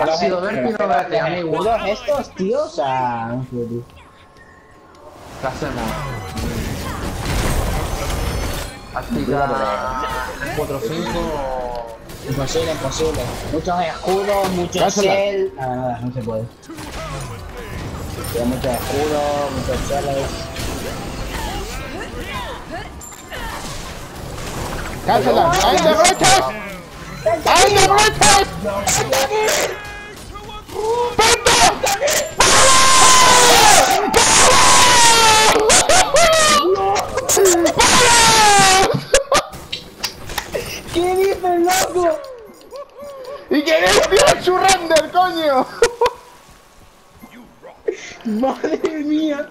Ha sido vértigo gracias a mi Wood. Estos tíos a... ¿Qué hacemos? Activar 4-5. Imposible, imposible. Muchos escudos, mucho shell. Ah, nada, no se puede. Pero muchos escudos, muchos shells. ¡Cáncela! ¡Ay, de brochas! ¡Ay, de brochas! ¡Panda! ¡Para! ¿Qué dices, loco? ¿Y quién es Dios Surrender, coño? ¡Madre mía!